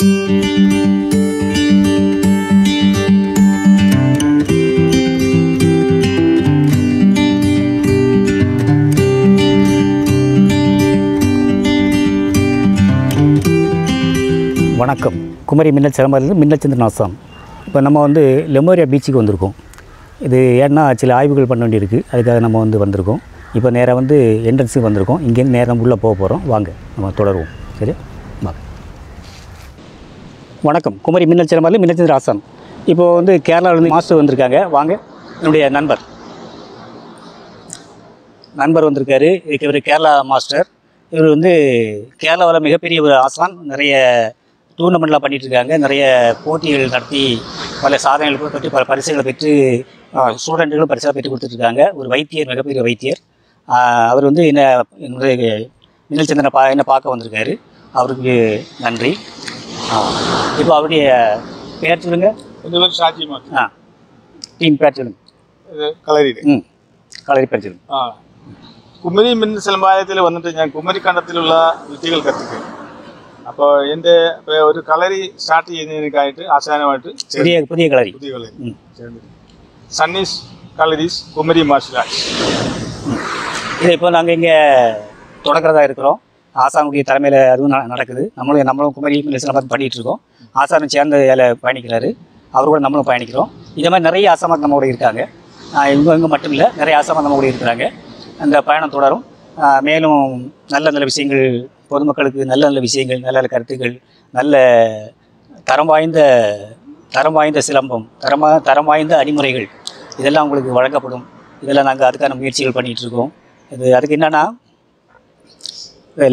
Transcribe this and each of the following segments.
வணக்கம் குமரி மின்னல் சிலம்பாலையிலிருந்து மின்னல் சந்திரன் ஆசான் இப்போ நம்ம வந்து லெமோரியா பீச்சுக்கு வந்திருக்கோம் இது ஏன்னா சில ஆய்வுகள் பண்ண வேண்டியிருக்கு அதுக்காக நம்ம வந்து வந்திருக்கோம் இப்போ நேராக வந்து என்ட்ரன்ஸுக்கு வந்திருக்கோம் இங்கேருந்து நேரம் உள்ளே போக போகிறோம் வாங்க நம்ம தொடருவோம் சரி வாங்க வணக்கம் குமரி மின்னல் சிலம்பாலையிலிருந்து மின்னல் சந்திரன் ஆசான் இப்போது வந்து கேரளாவிலேருந்து மாஸ்டர் வந்திருக்காங்க வாங்க என்னுடைய நண்பர் வந்திருக்காரு இவர் கேரளா மாஸ்டர் இவர் வந்து கேரளாவில் மிகப்பெரிய ஒரு ஆசான் நிறைய டூர்னமெண்ட்லாம் பண்ணிகிட்ருக்காங்க நிறைய போட்டிகள் நடத்தி பல சாதனைகளுக்கும் பெற்று பல பரிசுகளை பெற்று ஸ்டூடெண்ட்டுகளும் பரிசாக பெற்று கொடுத்துட்ருக்காங்க ஒரு வைத்தியர் மிகப்பெரிய வைத்தியர் அவர் வந்து என்னுடைய மின்னல் சந்திரனை என்னை பார்க்க வந்திருக்காரு அவருக்கு நன்றி இப்போ அவருடைய பேர் சொல்லுங்க சாத்தியமாக டீம் பேர் சொல்லுங்க களரி ம் களரி பேர் சொல்லுங்க குமரி மின்னல் சிலம்பாலயத்தில் வந்துட்டு ஞான் குமரி கண்டத்திலுள்ள வித்திகள் கற்றுக்கேன் അപ്പോൾ എൻ്റെ ഒരു കളരി സ്റ്റാർട്ട് ചെയ്യുന്നതിനൊക്കെ ആശാനമായിട്ട് പുതിയ കളരി സണ്ണീസ് കളരീസ് കുമരി മാർഷൽ ആർട്സ് ഇതിപ്പോൾ நாங்கள் இங்கே தொடக்கிறதா இருக்கிறோம் ஆசானுடைய தலைமையில் அதுவும் நடக்குது நம்மளும் குமரி பார்த்து பண்ணிகிட்டு இருக்கோம் ஆசானும் சேர்ந்து அதில் பயணிக்கிறாரு அவர் கூட நம்மளும் பயணிக்கிறோம் இதே மாதிரி நிறைய ஆசாமாக்கு நம்ம கூட இருக்காங்க இவங்க மட்டும் இல்லை நிறைய ஆசாமாக நம்ம கூட இருக்கிறாங்க அந்த பயணம் தொடரும் மேலும் நல்ல நல்ல விஷயங்கள் பொதுமக்களுக்கு நல்ல நல்ல விஷயங்கள் நல்ல நல்ல கருத்துக்கள் நல்ல தரம் வாய்ந்த சிலம்பம் தரம் வாய்ந்த அணிமுறைகள் இதெல்லாம் உங்களுக்கு வழங்கப்படும் இதெல்லாம் நாங்கள் அதுக்கான முயற்சிகள் பண்ணிகிட்ருக்கோம் இது அதுக்கு என்னென்னா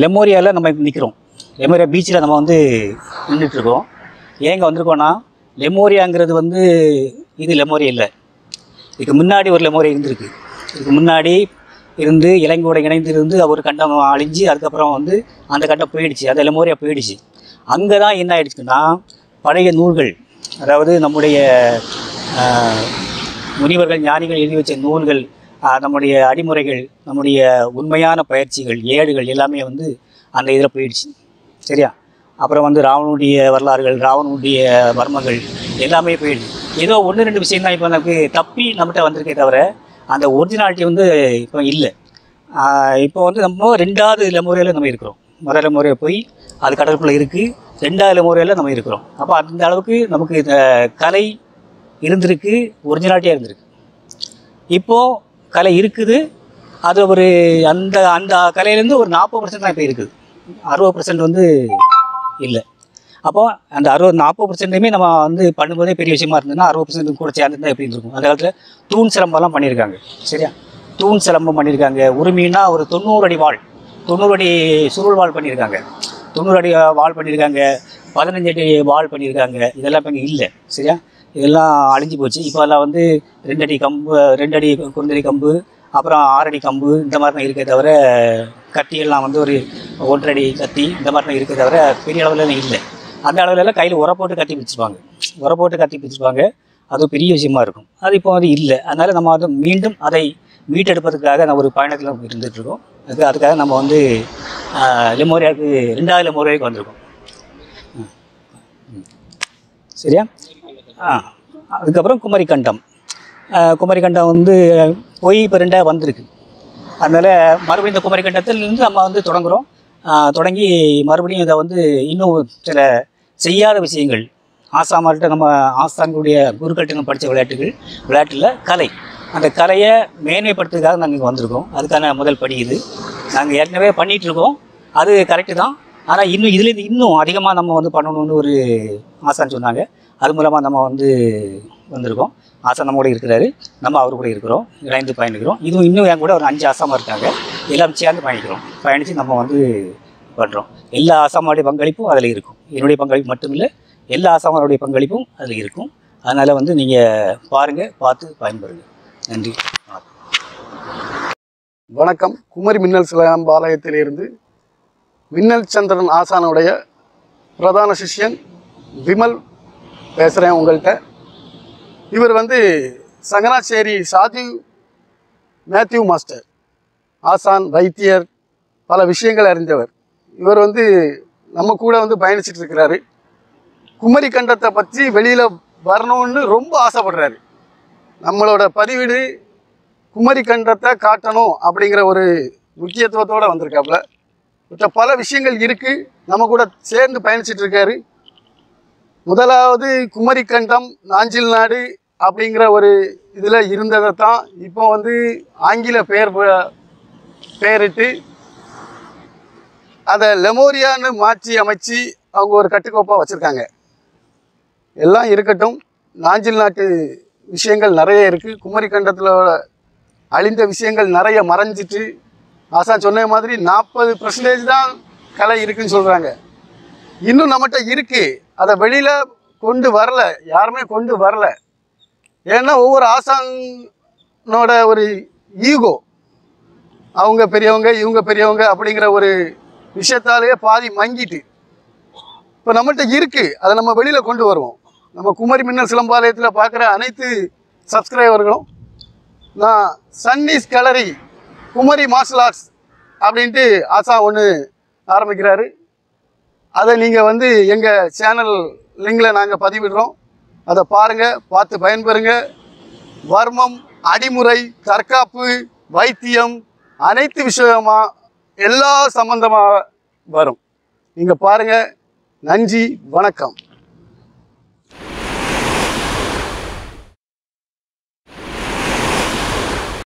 லெமோரியாவில் நம்ம நிற்கிறோம் லெமோரியா பீச்சில் நம்ம வந்து நின்றுட்டுருக்கோம் ஏங்க வந்திருக்கோன்னா லெமோரியாங்கிறது வந்து இது லெமோரியா இல்லை இதுக்கு முன்னாடி ஒரு லெமோரியா இருந்திருக்கு இதுக்கு முன்னாடி இருந்து இலங்கையோட இணைந்து இருந்து ஒரு கண்டம் அழிஞ்சு அதுக்கப்புறம் வந்து அந்த கண்டம் போயிடுச்சு அது லெமோரியா போயிடுச்சு அங்கே தான் என்ன ஆயிடுச்சுன்னா பழைய நூல்கள் அதாவது நம்முடைய முனிவர்கள் ஞானிகள் எழுதி வச்ச நூல்கள் நம்முடைய அடிமுறைகள் நம்முடைய உண்மையான பயிற்சிகள் ஏடுகள் எல்லாமே வந்து அந்த இதில் போயிடுச்சு சரியா அப்புறம் வந்து ராவனுடைய வரலாறுகள் ராவனுடைய மர்மங்கள் எல்லாமே போயிடுச்சு ஏதோ ஒன்று ரெண்டு விஷயம் தான் இப்போ நமக்கு தப்பி நம்மகிட்ட வந்திருக்கே தவிர அந்த ஒரிஜினாலிட்டி வந்து இப்போ இல்லை இப்போ வந்து நம்ம ரெண்டாவது லெமோரியாவில் நம்ம இருக்கிறோம் முதல் லெமோரியா போய் அது கடற்குள்ளே இருக்குது ரெண்டாவது லெமோரியாவில் நம்ம இருக்கிறோம் அப்போ அந்த அளவுக்கு நமக்கு இந்த கலை இருந்திருக்கு ஒரிஜினாலிட்டியாக இருந்திருக்கு இப்போது கலை இருக்குது அது ஒரு அந்த அந்த கலையிலேருந்து ஒரு 40% தான் இப்போ இருக்குது 60% வந்து இல்லை அப்போது அந்த 40-40% நம்ம வந்து பண்ணும்போதே பெரிய விஷயமா இருந்ததுன்னா 60% கூட சேர்ந்துருந்தா எப்படி இருக்கும் அந்த காலத்தில் தூண் சிலம்பெல்லாம் பண்ணியிருக்காங்க சரியா தூண் சிலம்பம் பண்ணியிருக்காங்க உரிமைன்னா ஒரு 90 அடி வாள் 90 அடி சுருள் வாள் பண்ணியிருக்காங்க 90 அடி வாள் பண்ணியிருக்காங்க 15 அடி வாள் பண்ணியிருக்காங்க இதெல்லாம் இப்போ இங்கே இல்லை சரியா இதெல்லாம் அழிஞ்சு போச்சு இப்போ அதெல்லாம் வந்து 2 அடி கம்பு 2 அடி குறுந்தடி கம்பு அப்புறம் 6 அடி கம்பு இந்த மாதிரி தான் இருக்கே தவிர கத்தியெல்லாம் வந்து ஒரு 1.5 அடி கத்தி இந்த மாதிரி தான் இருக்கே தவிர பெரிய அளவில் இல்லை அந்த அளவுலலாம் கையில் உரை போட்டு கத்தி பிடிச்சிருப்பாங்க அது பெரிய விஷயமா இருக்கும் அது இப்போ வந்து இல்லை அதனால் நம்ம வந்து மீண்டும் அதை மீட்டெடுப்பதற்காக நம்ம ஒரு பயணத்தில் இருந்துகிட்ருக்கோம் அதுக்காக நம்ம வந்து லெமோரியாவுக்கு ரெண்டாவது லெமோரியாவுக்கு வந்திருக்கோம் சரியா அதுக்கப்புறம் குமரிக்கண்டம் வந்து போய் இப்போ ரெண்டாவது வந்திருக்கு அதனால் மறுபடியும் இந்த குமரிக்கண்டத்திலிருந்து நம்ம வந்து தொடங்குகிறோம் தொடங்கி மறுபடியும் இதை வந்து இன்னும் சில செய்யாத விஷயங்கள் ஆசாமார்கிட்ட நம்ம ஆசான்களுடைய குருக்கள்கிட்ட நம்ம படித்த விளையாட்டில் கலை அந்த கலையை மேன்மைப்படுத்துறதுக்காக நாங்கள் இங்கே வந்திருக்கோம் அதுக்கான முதல் படி இது நாங்கள் ஏற்கனவே பண்ணிகிட்ருக்கோம் அது கரெக்டு தான் ஆனால் இன்னும் இதுலேருந்து இன்னும் அதிகமாக நம்ம வந்து பண்ணணும்னு ஒரு ஆசான்னு சொன்னாங்க அது மூலமாக நம்ம வந்து வந்திருக்கோம் ஆசான் நம்ம கூட இருக்கிறாரு நம்ம அவர் கூட இருக்கிறோம் இணைந்து பயணிக்கிறோம் இதுவும் இன்னும் என் கூட ஒரு 5 ஆசாமாக இருக்காங்க எல்லாம் சேர்ந்து பயணித்து நம்ம வந்து பண்ணுறோம் எல்லா ஆசாமாருடைய பங்களிப்பும் அதில் இருக்கும் என்னுடைய பங்களிப்பு மட்டும் இல்லை எல்லா ஆசாமாருடைய பங்களிப்பும் அதில் இருக்கும் அதனால் வந்து நீங்கள் பாருங்கள் பார்த்து பயன்படுங்க நன்றி வணக்கம் குமரி மின்னல் சிலம்பாலயத்திலிருந்து மின்னல் சந்திரன் ஆசானுடைய பிரதான சிஷ்யன் விமல் பேசுகிறேன் உங்கள்கிட்ட இவர் வந்து சங்கனாச்சேரி சாதிவ் மேத்யூ மாஸ்டர் ஆசான் வைத்தியர் பல விஷயங்கள் அறிந்தவர் இவர் வந்து நம்ம கூட வந்து பயணிச்சிட்டு இருக்கிறாரு குமரி கண்டத்தை பற்றி வெளியில் வரணும்னு ரொம்ப ஆசைப்படுறாரு. நம்மளோட பதிவீடு குமரி கண்டத்தை காட்டணும் அப்படிங்கிற ஒரு முக்கியத்துவத்தோடு வந்திருக்காப்புல. மற்ற பல விஷயங்கள் இருக்குது, நம்ம கூட சேர்ந்து பயணிச்சிட்ருக்காரு. முதலாவது குமரி கண்டம் நாஞ்சில் நாடு அப்படிங்கிற ஒரு இதில் இருந்ததை தான் இப்போ வந்து ஆங்கில பெயரிட்டு அதை லெமோரியான்னு மாற்றி அமைச்சு அவங்க ஒரு கட்டுக்கோப்பாக வச்சுருக்காங்க. எல்லாம் இருக்கட்டும், நாஞ்சில் நாட்டு விஷயங்கள் நிறைய இருக்குது. குமரி கண்டத்தில் அழிந்த விஷயங்கள் நிறைய மறைஞ்சிட்டு. ஆசான் சொன்ன மாதிரி 40% தான் கலை இருக்குதுன்னு சொல்கிறாங்க. இன்னும் நம்மகிட்ட இருக்குது, அதை வெளியில் கொண்டு வரல, யாருமே கொண்டு வரல. ஏன்னா ஒவ்வொரு ஆசானோட ஒரு ஈகோ, அவங்க பெரியவங்க இவங்க பெரியவங்க அப்படிங்கிற ஒரு விஷயத்தாலேயே பாதி மங்கிட்டு. இப்போ நம்மகிட்ட இருக்குது, அதை நம்ம வெளியில் கொண்டு வருவோம். நம்ம குமரி மின்னல் சிலம்பாலயத்தில் பார்க்குற அனைத்து சப்ஸ்கிரைபர்களும், நான் சன்னீஸ் கலரி குமரி மார்ஷல் ஆர்ட்ஸ் அப்படின்ட்டு ஆசா ஒன்று ஆரம்பிக்கிறாரு. அதை நீங்கள் வந்து எங்கள் சேனல் லிங்கில் நாங்கள் பதிவிடுறோம், அதை பாருங்கள், பார்த்து பயன்பெறுங்க. வர்மம், அடிமுறை, தற்காப்பு, வைத்தியம் அனைத்து விஷயமாக எல்லா சம்பந்தமாக வரும். நீங்கள் பாருங்கள். நன்றி, வணக்கம்.